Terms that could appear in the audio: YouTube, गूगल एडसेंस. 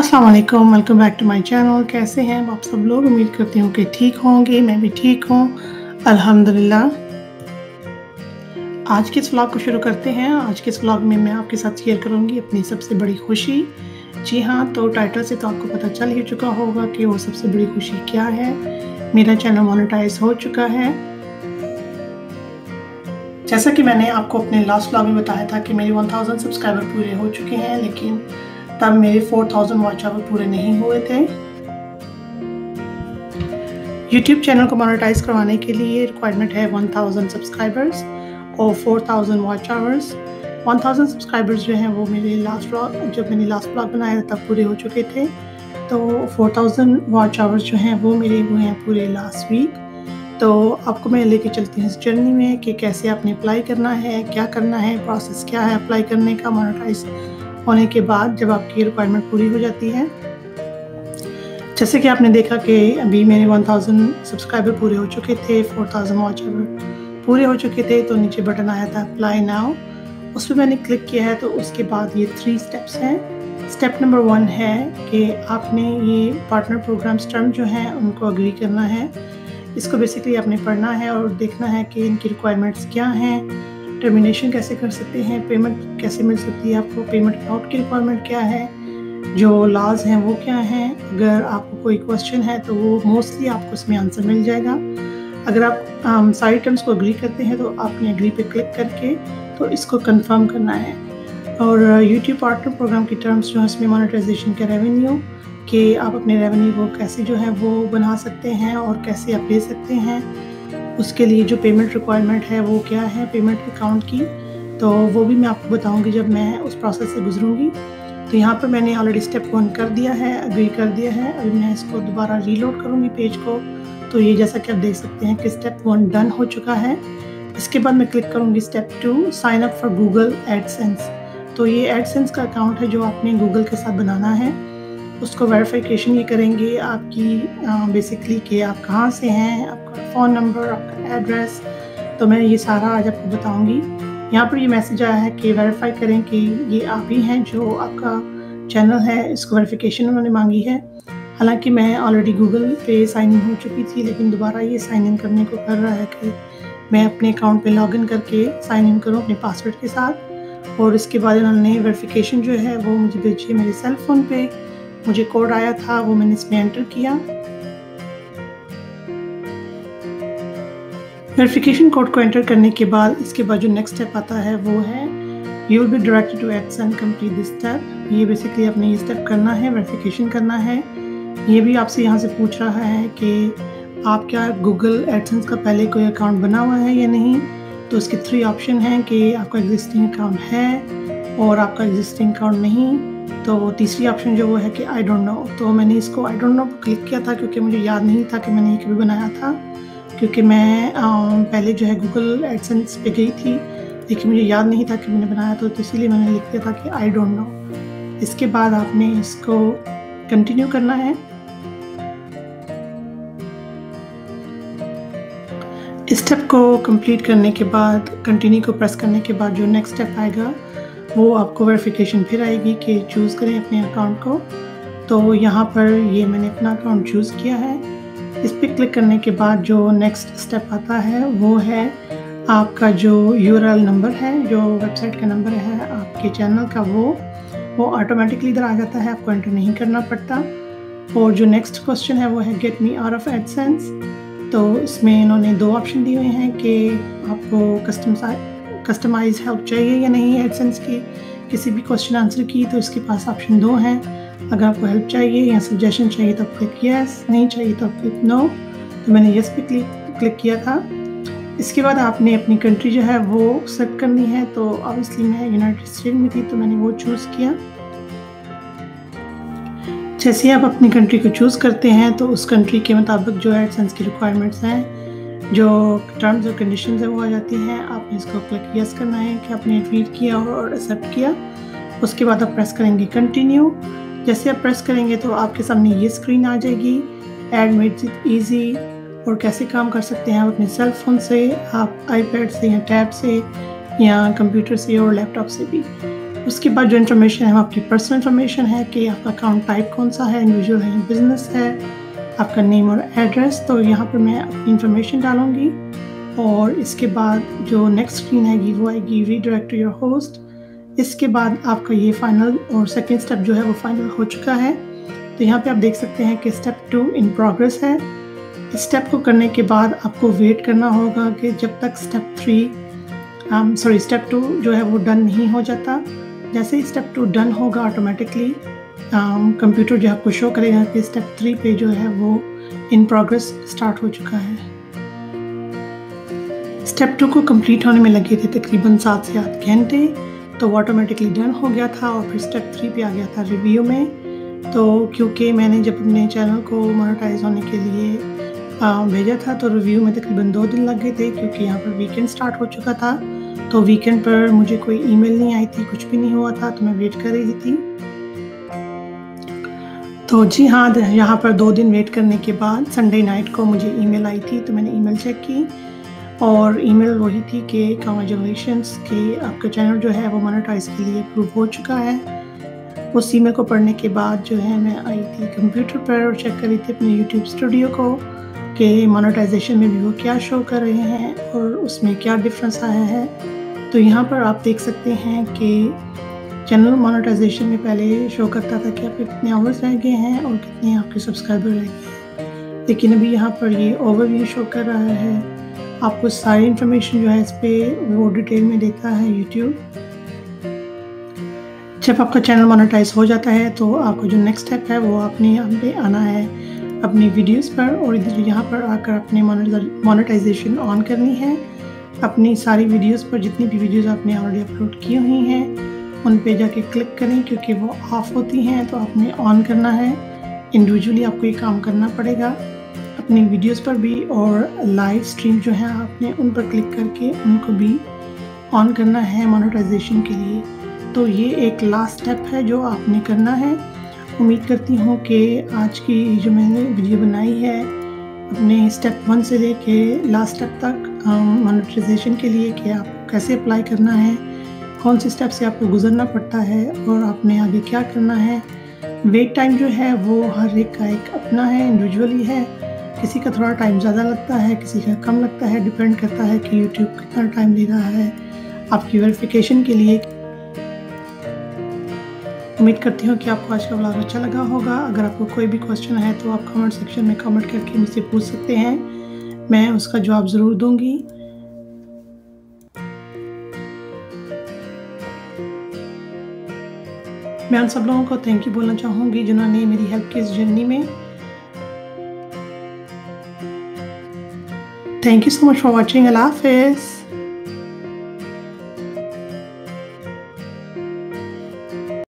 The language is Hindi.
अस्सलाम वालेकुम, welcome back to my channel. कैसे हैं आप सब लोग? उम्मीद करती हूँ कि ठीक होंगे। मैं भी ठीक हूँ अल्हम्दुलिल्लाह। आज के इस व्लॉग को शुरू करते हैं। आज के इस व्लॉग में मैं आपके साथ शेयर करूँगी अपनी सबसे बड़ी खुशी। जी हाँ, तो टाइटल से तो आपको पता चल ही चुका होगा कि वो सबसे बड़ी खुशी क्या है। मेरा चैनल मोनेटाइज हो चुका है। जैसा कि मैंने आपको अपने लास्ट व्लॉग में बताया था कि मेरे 1000 सब्सक्राइबर पूरे हो चुके हैं, लेकिन तब मेरे 4000 वॉच आवर पूरे नहीं हुए थे। YouTube चैनल को मोनेटाइज करवाने के लिए रिक्वायरमेंट है 1000 सब्सक्राइबर्स और 4000 वॉच आवर्स। 1000 सब्सक्राइबर्स जो हैं वो मेरे लास्ट व्लॉग, जब मैंने लास्ट व्लॉग बनाया तब पूरे हो चुके थे। तो 4000 वॉच आवर्स जो हैं वो मेरे हुए हैं पूरे लास्ट वीक। तो आपको मैं लेके चलती हूँ इस जर्नी में कि कैसे आपने अप्लाई करना है, क्या करना है, प्रोसेस क्या है अप्लाई करने का। मोनेटाइज होने के बाद जब आपकी रिक्वायरमेंट पूरी हो जाती है, जैसे कि आपने देखा कि अभी मेरे 1000 सब्सक्राइबर पूरे हो चुके थे, 4000 वॉच आवर पूरे हो चुके थे, तो नीचे बटन आया था अप्लाई नाउ, उस पर मैंने क्लिक किया है। तो उसके बाद ये 3 स्टेप्स हैं। स्टेप नंबर 1 है कि आपने ये पार्टनर प्रोग्राम्स टर्म जो हैं उनको अग्री करना है। इसको बेसिकली आपने पढ़ना है और देखना है कि इनकी रिक्वायरमेंट्स क्या हैं, टर्मिनेशन कैसे कर सकते हैं, पेमेंट कैसे मिल सकती है आपको, पेमेंट अकाउंट की रिक्वायरमेंट क्या है, जो लॉज हैं वो क्या हैं। अगर आपको कोई क्वेश्चन है तो वो मोस्टली आपको इसमें आंसर मिल जाएगा। अगर आप सारी टर्म्स को एग्री करते हैं तो आपने एग्री पे क्लिक करके तो इसको कंफर्म करना है। और यूट्यूब पार्टनर प्रोग्राम की टर्म्स जो है इसमें मोनेटाइजेशन के रेवेन्यू, कि आप अपने रेवेन्यू को कैसे जो है वो बना सकते हैं और कैसे आप ले सकते हैं। उसके लिए जो पेमेंट रिक्वायरमेंट है वो क्या है, पेमेंट अकाउंट की, तो वो भी मैं आपको बताऊंगी जब मैं उस प्रोसेस से गुजरूंगी। तो यहाँ पर मैंने ऑलरेडी स्टेप 1 कर दिया है, अग्री कर दिया है। अभी मैं इसको दोबारा रीलोड करूँगी पेज को। तो ये जैसा कि आप देख सकते हैं कि स्टेप 1 डन हो चुका है। इसके बाद मैं क्लिक करूँगी step 2 sign up for गूगल एडसेंस। तो ये एडसेंस का अकाउंट है जो आपने गूगल के साथ बनाना है। उसको वेरिफिकेशन ये करेंगे आपकी बेसिकली कि आप कहाँ से हैं, आपका फ़ोन नंबर, आपका एड्रेस। तो मैं ये सारा आज आपको बताऊंगी। यहाँ पर ये मैसेज आया है कि वेरीफाई करें कि ये आप ही हैं जो आपका चैनल है, इसको वेरिफिकेशन उन्होंने मांगी है। हालांकि मैं ऑलरेडी गूगल पे साइन इन हो चुकी थी, लेकिन दोबारा ये साइन इन करने को कर रहा है कि मैं अपने अकाउंट पे लॉगिन करके साइन इन करूँ अपने पासवर्ड के साथ। और इसके बाद उन्होंने वेरिफिकेशन जो है वो मुझे भेजी मेरे सेल फ़ोन पर। मुझे कोड आया था, वो मैंने इसमें एंटर किया। वेरिफिकेशन कोड को एंटर करने के बाद इसके बाद जो नेक्स्ट स्टेप आता है वो है you will be directed to AdSense, complete this step. ये बेसिकली आपने ये स्टेप करना है, वेरिफिकेशन करना है। ये भी आपसे यहाँ से पूछ रहा है कि आप क्या गूगल एडसेंस का पहले कोई अकाउंट बना हुआ है या नहीं। तो इसके 3 ऑप्शन हैं कि आपका एग्जिस्टिंग अकाउंट है और आपका एग्जिस्टिंग अकाउंट नहीं। तो तीसरी ऑप्शन जो वो है कि आई डोंट नो। तो मैंने इसको आई डोंट नो क्लिक किया था क्योंकि मुझे याद नहीं था कि मैंने ये कभी बनाया था, क्योंकि मैं पहले जो है गूगल एडसेंस पे गई थी, लेकिन मुझे याद नहीं था कि मैंने बनाया था, तो इसीलिए मैंने लिख दिया था कि आई डोंट नो। इसके बाद आपने इसको कंटिन्यू करना है। इस स्टेप को कंप्लीट करने के बाद, कंटिन्यू को प्रेस करने के बाद जो नेक्स्ट स्टेप आएगा वो आपको वेरिफिकेशन फिर आएगी कि चूज़ करें अपने अकाउंट को। तो यहाँ पर ये मैंने अपना अकाउंट चूज़ किया है। इस पर क्लिक करने के बाद जो नेक्स्ट स्टेप आता है वो है आपका जो यूआरएल नंबर है, जो वेबसाइट का नंबर है आपके चैनल का, वो ऑटोमेटिकली इधर आ जाता है, आपको एंटर नहीं करना पड़ता। और जो नेक्स्ट क्वेश्चन है वो है get me out of AdSense. तो इसमें इन्होंने 2 ऑप्शन दिए हुए हैं कि आपको कस्टमाइज हेल्प चाहिए या नहीं एडसेंस की किसी भी क्वेश्चन आंसर की। तो इसके पास ऑप्शन 2 हैं। अगर आपको हेल्प चाहिए या सजेशन चाहिए तो क्लिक यस, नहीं चाहिए तो क्लिक नो। तो मैंने यस पे क्लिक किया था। इसके बाद आपने अपनी कंट्री जो है वो सेलेक्ट करनी है। तो ऑब्वियसली मैं यूनाइटेड स्टेट में थी तो मैंने वो चूज़ किया। जैसे आप अपनी कंट्री को चूज़ करते हैं तो उस कंट्री के मुताबिक जो एडसेंस की रिक्वायरमेंट्स हैं, जो टर्म्स और कंडीशन है वो आ जाती हैं। आपने इसको क्लिक यस करना है कि आपने रीड किया और एक्सेप्ट किया। उसके बाद आप प्रेस करेंगे कंटिन्यू। जैसे आप प्रेस करेंगे तो आपके सामने ये स्क्रीन आ जाएगी, एड मेक्स इट ईजी, और कैसे काम कर सकते हैं अपने सेल फ़ोन से, आप आईपैड से या टैब से या कंप्यूटर से और लैपटॉप से भी। उसके बाद जो इन्फॉर्मेशन है वो आपकी पर्सनल इन्फॉर्मेशन है कि आपका अकाउंट टाइप कौन सा है, इंडिविजुअल है, बिजनेस है, आपका नेम और एड्रेस। तो यहाँ पर मैं अपनी इन्फॉर्मेशन डालूँगी और इसके बाद जो नेक्स्ट स्क्रीन आएगी वो आएगी रीडायरेक्ट टू योर होस्ट। इसके बाद आपका ये फाइनल और सेकेंड स्टेप जो है वो फाइनल हो चुका है। तो यहाँ पे आप देख सकते हैं कि स्टेप 2 इन प्रोग्रेस है। इस स्टेप को करने के बाद आपको वेट करना होगा कि जब तक स्टेप 2 जो है वो डन नहीं हो जाता। जैसे ही स्टेप 2 डन होगा ऑटोमेटिकली कंप्यूटर जो आपको शो करेगा कि स्टेप 3 पे जो है वो इन प्रोग्रेस स्टार्ट हो चुका है। स्टेप 2 को कंप्लीट होने में लगे थे तकरीबन 7 से 8 घंटे, तो वो ऑटोमेटिकली डन हो गया था। और फिर स्टेप 3 पे आ गया था रिव्यू में। तो क्योंकि मैंने जब अपने चैनल को मोनेटाइज होने के लिए भेजा था तो रिव्यू में तकरीबन 2 दिन लग गए थे, क्योंकि यहाँ पर वीकेंड स्टार्ट हो चुका था। तो वीकेंड पर मुझे कोई ईमेल नहीं आई थी, कुछ भी नहीं हुआ था, तो मैं वेट कर रही थी। तो जी हाँ, यहाँ पर 2 दिन वेट करने के बाद संडे नाइट को मुझे ईमेल आई थी। तो मैंने ईमेल चेक की और ईमेल वही थी कि कॉन्ग्रेचुलेशंस कि आपका चैनल जो है वो मोनेटाइज के लिए अप्रूव हो चुका है। उस ईमेल को पढ़ने के बाद जो है मैं आई थी कंप्यूटर पर और चेक कर रही थी अपने YouTube स्टूडियो को कि मोनेटाइजेशन में भी वो क्या शो कर रहे हैं और उसमें क्या डिफरेंस आया है। तो यहाँ पर आप देख सकते हैं कि चैनल मोनेटाइजेशन में पहले शो करता था कि आपके कितने आवर्स रह गए हैं और कितने आपके सब्सक्राइबर रह गए हैं, लेकिन अभी यहाँ पर ये ओवरव्यू शो कर रहा है। आपको सारी इन्फॉर्मेशन जो है इस पर वो डिटेल में देता है यूट्यूब। जब आपका चैनल मोनेटाइज हो जाता है तो आपको जो नेक्स्ट स्टेप है वो आपने यहाँ पे आना है अपनी वीडियोस पर और इधर यहाँ पर आकर अपने मोनेटाइजेशन ऑन करनी है। अपनी सारी वीडियोस पर जितनी भी वीडियोस आपने ऑलरेडी अपलोड की हुई हैं उन पे जाके क्लिक करें, क्योंकि वो ऑफ होती हैं तो आपने ऑन करना है। इंडिविजुअली आपको ये काम करना पड़ेगा अपनी वीडियोज़ पर भी, और लाइव स्ट्रीम जो है आपने उन पर क्लिक करके उनको भी ऑन करना है मोनेटाइजेशन के लिए। तो ये एक लास्ट स्टेप है जो आपने करना है। उम्मीद करती हूँ कि आज की जो मैंने वीडियो बनाई है अपने स्टेप 1 से लेके लास्ट स्टेप तक मोनेटाइजेशन के लिए कि आप कैसे अप्लाई करना है, कौन से स्टेप से आपको गुजरना पड़ता है और आपने आगे क्या करना है। वेट टाइम जो है वो हर एक का एक अपना है, इंडिविजुअली है। किसी का थोड़ा टाइम ज़्यादा लगता है, किसी का कम लगता है। डिपेंड करता है कि यूट्यूब कितना टाइम ले रहा है आपकी वेरिफिकेशन के लिए। उम्मीद करती हूँ कि आपको आज का व्लॉग अच्छा लगा होगा। अगर आपको कोई भी क्वेश्चन है तो आप कमेंट सेक्शन में कमेंट करके मुझसे पूछ सकते हैं, मैं उसका जवाब ज़रूर दूंगी। मैं उन सब लोगों को थैंक यू बोलना चाहूँगी जिन्होंने मेरी हेल्प की इस जर्नी में। Thank you so much for watching. अल्लाह हाफिज़।